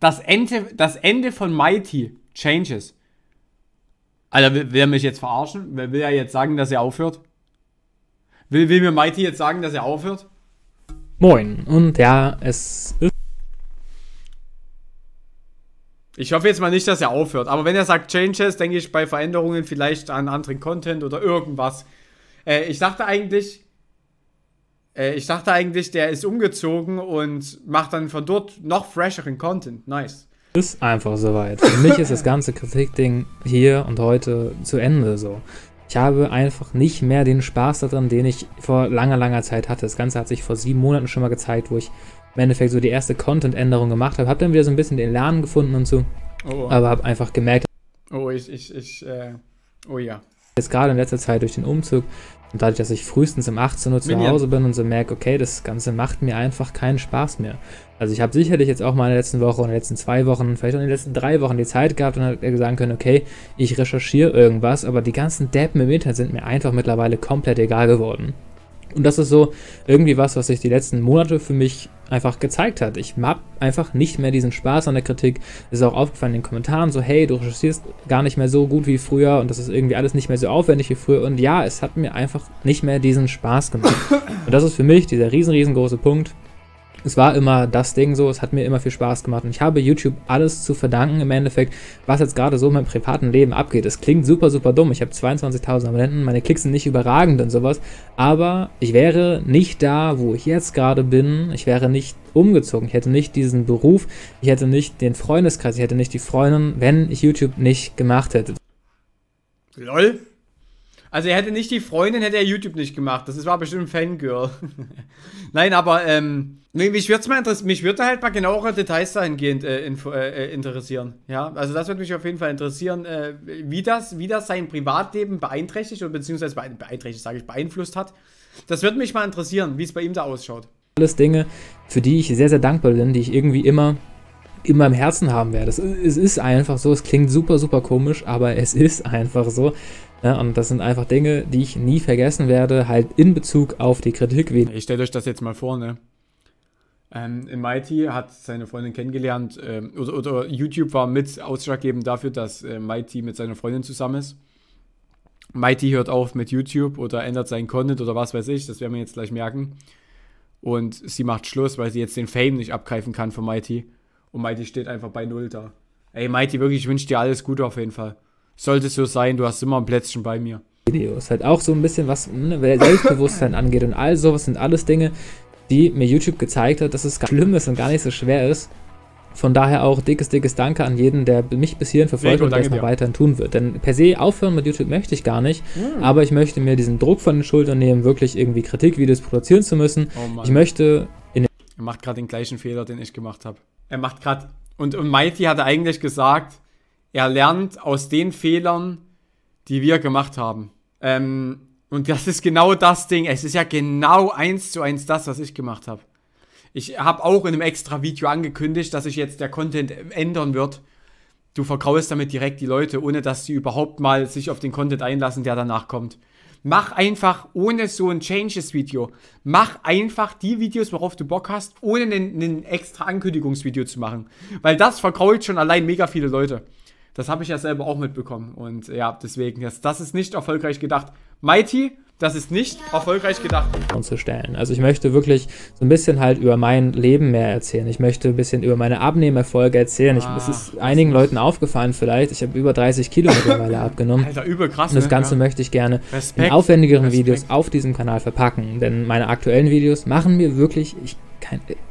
Das Ende von Mighty changes. Alter, will er mich jetzt verarschen? Will er jetzt sagen, dass er aufhört? Will mir Mighty jetzt sagen, dass er aufhört? Moin. Und ja, es ist... Ich hoffe jetzt mal nicht, dass er aufhört. Aber wenn er sagt Changes, denke ich bei Veränderungen vielleicht an anderen Content oder irgendwas. Ich dachte eigentlich, der ist umgezogen und macht dann von dort noch fresheren Content. Nice. Ist einfach soweit. Für mich ist das ganze Kritikding hier und heute zu Ende so. Ich habe einfach nicht mehr den Spaß daran, den ich vor langer, langer Zeit hatte. Das Ganze hat sich vor 7 Monaten schon mal gezeigt, wo ich im Endeffekt so die erste Content-Änderung gemacht habe. Habe dann wieder so ein bisschen den Lernen gefunden und so. Oh. Aber habe einfach gemerkt... Oh ja. Jetzt gerade in letzter Zeit durch den Umzug und dadurch, dass ich frühestens um 18 Uhr zu Hause bin und so merke, okay, das Ganze macht mir einfach keinen Spaß mehr. Also ich habe sicherlich jetzt auch mal in der letzten Woche und in den letzten 2 Wochen, vielleicht auch in den letzten 3 Wochen die Zeit gehabt und habe sagen können, okay, ich recherchiere irgendwas, aber die ganzen Deppen im Internet sind mir einfach mittlerweile komplett egal geworden. Und das ist so irgendwie was sich die letzten Monate für mich einfach gezeigt hat. Ich habe einfach nicht mehr diesen Spaß an der Kritik. Es ist auch aufgefallen in den Kommentaren so, hey, du recherchierst gar nicht mehr so gut wie früher und das ist irgendwie alles nicht mehr so aufwendig wie früher. Und ja, es hat mir einfach nicht mehr diesen Spaß gemacht. Und das ist für mich dieser riesengroße Punkt. Es war immer das Ding so, es hat mir immer viel Spaß gemacht und ich habe YouTube alles zu verdanken im Endeffekt, was jetzt gerade so in meinem privaten Leben abgeht. Es klingt super, super dumm, ich habe 22.000 Abonnenten, meine Klicks sind nicht überragend und sowas, aber ich wäre nicht da, wo ich jetzt gerade bin, ich wäre nicht umgezogen, ich hätte nicht diesen Beruf, ich hätte nicht den Freundeskreis, ich hätte nicht die Freundin, wenn ich YouTube nicht gemacht hätte. LOL? Also er hätte nicht die Freundin, hätte er YouTube nicht gemacht. Das war bestimmt Fangirl. Nein, aber mich würde halt mal genauere Details dahingehend interessieren. Ja, also das würde mich auf jeden Fall interessieren, wie das sein Privatleben beeinträchtigt oder beziehungsweise beeinflusst hat. Das würde mich mal interessieren, wie es bei ihm da ausschaut. Alles Dinge, für die ich sehr, sehr dankbar bin, die ich irgendwie immer im Herzen haben werde. Es ist einfach so, es klingt super, super komisch, aber es ist einfach so. Ja, und das sind einfach Dinge, die ich nie vergessen werde, halt in Bezug auf die Kritik. Ich stelle euch das jetzt mal vor, ne? Mighty hat seine Freundin kennengelernt, oder YouTube war mit ausschlaggebend dafür, dass Mighty mit seiner Freundin zusammen ist. Mighty hört auf mit YouTube oder ändert seinen Content oder was weiß ich, das werden wir jetzt gleich merken. Und sie macht Schluss, weil sie jetzt den Fame nicht abgreifen kann von Mighty. Und Mighty steht einfach bei Null da. Ey, Mighty, wirklich, ich wünsche dir alles Gute auf jeden Fall. Sollte es so sein, du hast immer ein Plätzchen bei mir. Videos, halt auch so ein bisschen was Selbstbewusstsein angeht und all sowas sind alles Dinge, die mir YouTube gezeigt hat, dass es gar nicht schlimm ist und gar nicht so schwer ist. Von daher auch dickes Danke an jeden, der mich bis hierhin verfolgt und das noch weiterhin tun wird. Denn per se aufhören mit YouTube möchte ich gar nicht, aber ich möchte mir diesen Druck von den Schultern nehmen, wirklich irgendwie Kritikvideos produzieren zu müssen. Oh, ich möchte... Er macht gerade den gleichen Fehler, den ich gemacht habe. Er macht gerade... Und Mighty hatte eigentlich gesagt... Er lernt aus den Fehlern, die wir gemacht haben. Und das ist genau das Ding. Es ist ja genau 1:1 das, was ich gemacht habe. Ich habe auch in einem extra Video angekündigt, dass sich jetzt der Content ändern wird. Du vergraulst damit direkt die Leute, ohne dass sie überhaupt mal sich auf den Content einlassen, der danach kommt. Mach einfach ohne so ein Changes-Video. Mach einfach die Videos, worauf du Bock hast, ohne ein extra Ankündigungsvideo zu machen. Weil das vergrault schon allein mega viele Leute. Das habe ich ja selber auch mitbekommen und ja, deswegen, das ist nicht erfolgreich gedacht. Mighty, das ist nicht erfolgreich gedacht. Umzustellen. Also ich möchte wirklich so ein bisschen halt über mein Leben mehr erzählen. Ich möchte ein bisschen über meine Abnehmerfolge erzählen. Es ist einigen Leuten aufgefallen vielleicht. Ich habe über 30 Kilo mittlerweile abgenommen. Alter, übel krass. Und das Ganze möchte ich gerne in aufwendigeren Videos auf diesem Kanal verpacken. Denn meine aktuellen Videos machen mir wirklich...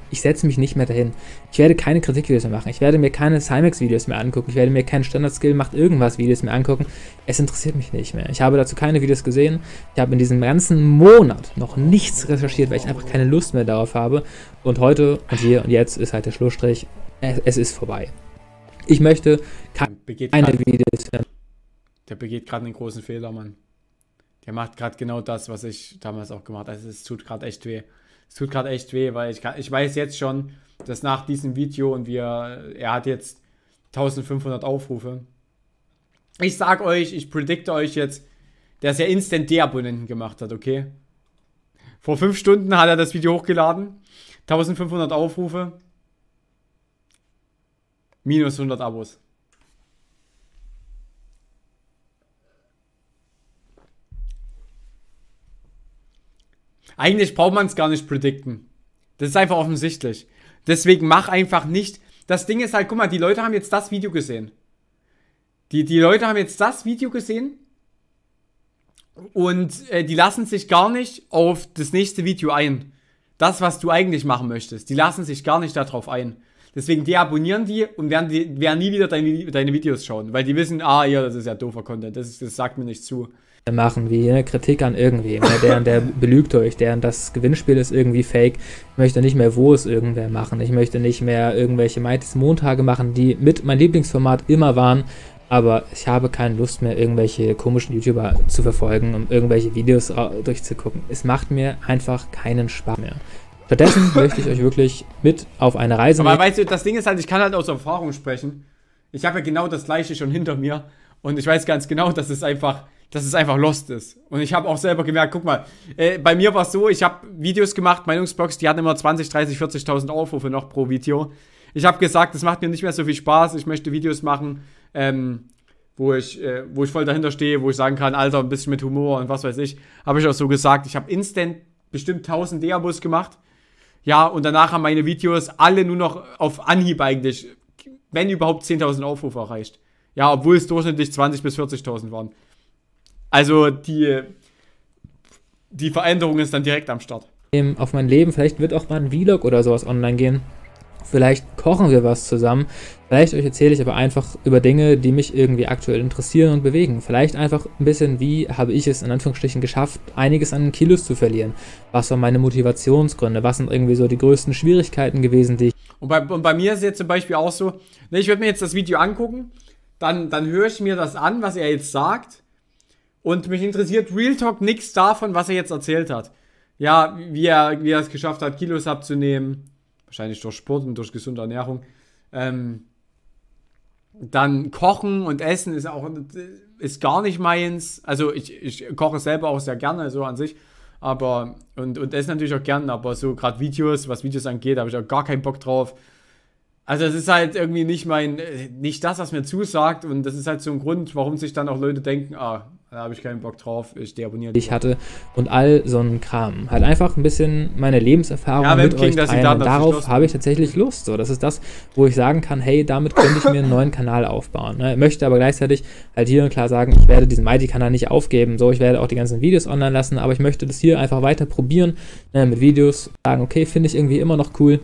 Ich setze mich nicht mehr dahin. Ich werde keine Kritikvideos mehr machen. Ich werde mir keine Simex-Videos mehr angucken. Ich werde mir keinen Standard-Skill-Macht-Irgendwas-Videos mehr angucken. Es interessiert mich nicht mehr. Ich habe dazu keine Videos gesehen. Ich habe in diesem ganzen Monat noch nichts recherchiert, weil ich einfach keine Lust mehr darauf habe. Und heute und hier und jetzt ist halt der Schlussstrich. Es ist vorbei. Ich möchte keine Videos mehr. Der begeht gerade einen großen Fehler, Mann. Der macht gerade genau das, was ich damals auch gemacht habe. Also es tut gerade echt weh. Es tut gerade echt weh, weil ich weiß jetzt schon, dass nach diesem Video er hat jetzt 1500 Aufrufe. Ich sag euch, ich predikte euch jetzt, dass er instant Deabonnenten gemacht hat, okay? Vor 5 Stunden hat er das Video hochgeladen, 1500 Aufrufe. Minus 100 Abos. Eigentlich braucht man es gar nicht predikten. Das ist einfach offensichtlich. Deswegen mach einfach nicht. Das Ding ist halt, guck mal, die Leute haben jetzt das Video gesehen. Die Leute haben jetzt das Video gesehen und die lassen sich gar nicht auf das nächste Video ein. Das, was du eigentlich machen möchtest. Die lassen sich gar nicht darauf ein. Deswegen deabonnieren die und werden nie wieder deine Videos schauen. Weil die wissen, ah ja, das ist ja doofer Content, das sagt mir nicht zu. Machen wir Kritik an irgendwem, der und der belügt euch, der und das Gewinnspiel ist irgendwie fake. Ich möchte nicht mehr Wo es irgendwer machen. Ich möchte nicht mehr irgendwelche Mightys Montage machen, die mit mein Lieblingsformat immer waren, aber ich habe keine Lust mehr, irgendwelche komischen YouTuber zu verfolgen, um irgendwelche Videos durchzugucken. Es macht mir einfach keinen Spaß mehr. Stattdessen möchte ich euch wirklich mit auf eine Reise nehmen. Aber weißt du, das Ding ist halt, ich kann halt aus Erfahrung sprechen. Ich habe ja genau das Gleiche schon hinter mir und ich weiß ganz genau, dass es einfach lost ist. Und ich habe auch selber gemerkt, guck mal, bei mir war es so, ich habe Videos gemacht, Meinungsblogs, die hatten immer 20, 30, 40.000 Aufrufe noch pro Video. Ich habe gesagt, das macht mir nicht mehr so viel Spaß, ich möchte Videos machen, wo ich voll dahinter stehe, wo ich sagen kann, Alter, ein bisschen mit Humor und was weiß ich. Habe ich auch so gesagt, ich habe instant bestimmt 1000 Deabos gemacht. Ja, und danach haben meine Videos alle nur noch auf Anhieb eigentlich, wenn überhaupt 10.000 Aufrufe erreicht. Ja, obwohl es durchschnittlich 20 bis 40.000 waren. Also die Veränderung ist dann direkt am Start. Auf mein Leben, vielleicht wird auch mal ein Vlog oder sowas online gehen. Vielleicht kochen wir was zusammen. Vielleicht euch erzähle ich aber einfach über Dinge, die mich irgendwie aktuell interessieren und bewegen. Vielleicht einfach ein bisschen, wie habe ich es in Anführungsstrichen geschafft, einiges an Kilos zu verlieren. Was waren meine Motivationsgründe? Was sind irgendwie so die größten Schwierigkeiten gewesen, die ich... Und bei mir ist jetzt zum Beispiel auch so, ne, ich würde mir jetzt das Video angucken, dann höre ich mir das an, was er jetzt sagt. Und mich interessiert Real Talk nichts davon, was er jetzt erzählt hat. Ja, wie er es geschafft hat, Kilos abzunehmen. Wahrscheinlich durch Sport und durch gesunde Ernährung. Dann Kochen und Essen ist gar nicht meins. Also ich koche selber auch sehr gerne, so an sich. Aber, und esse natürlich auch gerne, aber so gerade Videos, was Videos angeht, habe ich auch gar keinen Bock drauf. Also es ist halt irgendwie nicht das, was mir zusagt. Und das ist halt so ein Grund, warum sich dann auch Leute denken, ah, da habe ich keinen Bock drauf, ich deabonniere die ich hatte und all so einen Kram. Halt einfach ein bisschen meine Lebenserfahrung mit euch teilen. Darauf habe ich tatsächlich Lust. So, das ist das, wo ich sagen kann, hey, damit könnte ich mir einen neuen Kanal aufbauen. Ne? Möchte aber gleichzeitig halt hier und klar sagen, ich werde diesen Mighty-Kanal nicht aufgeben. So, ich werde auch die ganzen Videos online lassen, aber ich möchte das hier einfach weiter probieren, ne, mit Videos. Sagen, okay, finde ich irgendwie immer noch cool.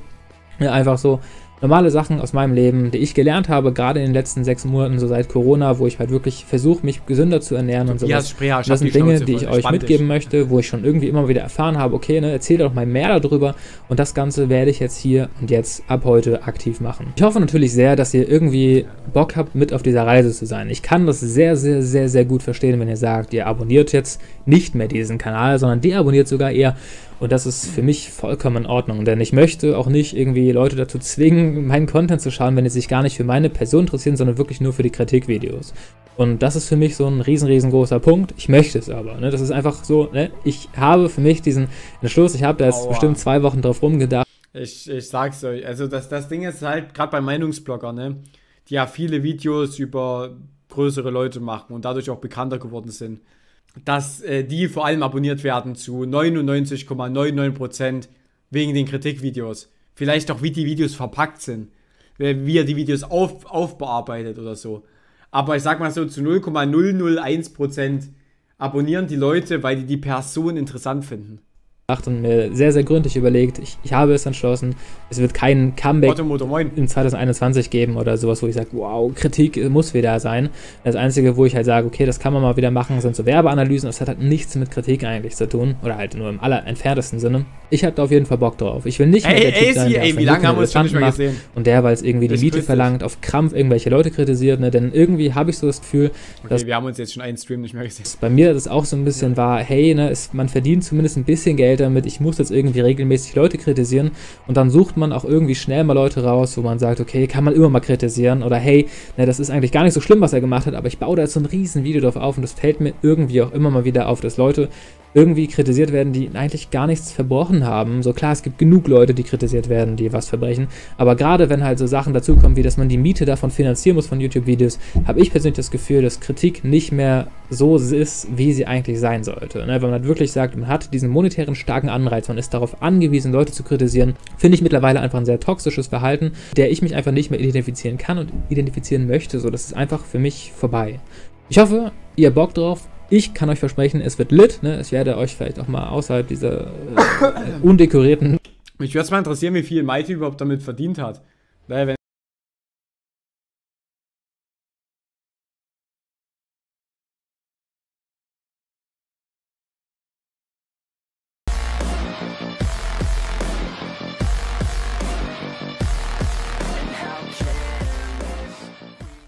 Ja, einfach so normale Sachen aus meinem Leben, die ich gelernt habe, gerade in den letzten 6 Monaten, so seit Corona, wo ich halt wirklich versuche, mich gesünder zu ernähren und so. Das sind Dinge, die ich euch mitgeben möchte, wo ich schon irgendwie immer wieder erfahren habe, okay, ne, erzähl doch mal mehr darüber und das Ganze werde ich jetzt hier und jetzt ab heute aktiv machen. Ich hoffe natürlich sehr, dass ihr irgendwie Bock habt, mit auf dieser Reise zu sein. Ich kann das sehr, sehr, sehr, sehr gut verstehen, wenn ihr sagt, ihr abonniert jetzt nicht mehr diesen Kanal, sondern deabonniert sogar eher. Und das ist für mich vollkommen in Ordnung, denn ich möchte auch nicht irgendwie Leute dazu zwingen, meinen Content zu schauen, wenn sie sich gar nicht für meine Person interessieren, sondern wirklich nur für die Kritikvideos. Und das ist für mich so ein riesengroßer Punkt. Ich möchte es aber. Ne? Das ist einfach so, ne? Ich habe für mich diesen Entschluss, ich habe da jetzt bestimmt 2 Wochen drauf rumgedacht. Ich sag's euch, also das Ding ist halt gerade bei Meinungsbloggern, ne? Die ja viele Videos über größere Leute machen und dadurch auch bekannter geworden sind. Dass die vor allem abonniert werden zu 99,99% wegen den Kritikvideos. Vielleicht auch, wie die Videos verpackt sind, wie er die Videos aufbearbeitet oder so. Aber ich sag mal so, zu 0,001% abonnieren die Leute, weil die die Person interessant finden. Und mir sehr, sehr gründlich überlegt, ich habe es entschlossen, es wird keinen Comeback in 2021 geben oder sowas, wo ich sage, wow, Kritik muss wieder sein. Das Einzige, wo ich halt sage, okay, das kann man mal wieder machen, sind so Werbeanalysen, das hat halt nichts mit Kritik eigentlich zu tun oder halt nur im allerentferntesten Sinne. Ich habe da auf jeden Fall Bock drauf. Ich will nicht mehr der Typ sein, der wie lange haben wir uns schon nicht mehr gesehen? Und der, weil es irgendwie die Miete verlangt, auf Krampf irgendwelche Leute kritisiert, ne? Denn irgendwie habe ich so das Gefühl, dass wir haben uns jetzt schon einen Stream nicht mehr gesehen. Bei mir das auch so ein bisschen war, hey, ne, man verdient zumindest ein bisschen Geld damit, ich muss jetzt irgendwie regelmäßig Leute kritisieren und dann sucht man auch irgendwie schnell mal Leute raus, wo man sagt, okay, kann man immer mal kritisieren oder hey, ne, das ist eigentlich gar nicht so schlimm, was er gemacht hat, aber ich baue da jetzt so ein riesen Video drauf auf und das fällt mir irgendwie auch immer mal wieder auf, dass Leute irgendwie kritisiert werden, die eigentlich gar nichts verbrochen haben. So klar, es gibt genug Leute, die kritisiert werden, die was verbrechen. Aber gerade wenn halt so Sachen dazukommen, wie dass man die Miete davon finanzieren muss von YouTube-Videos, habe ich persönlich das Gefühl, dass Kritik nicht mehr so ist, wie sie eigentlich sein sollte. Ne? Wenn man halt wirklich sagt, man hat diesen monetären starken Anreiz, man ist darauf angewiesen, Leute zu kritisieren, finde ich mittlerweile einfach ein sehr toxisches Verhalten, der ich mich einfach nicht mehr identifizieren kann und identifizieren möchte. So, das ist einfach für mich vorbei. Ich hoffe, ihr habt Bock drauf. Ich kann euch versprechen, es wird lit, ne? Ich werde euch vielleicht auch mal außerhalb dieser undekorierten... Mich würde es mal interessieren, wie viel Mighty überhaupt damit verdient hat. Weil wenn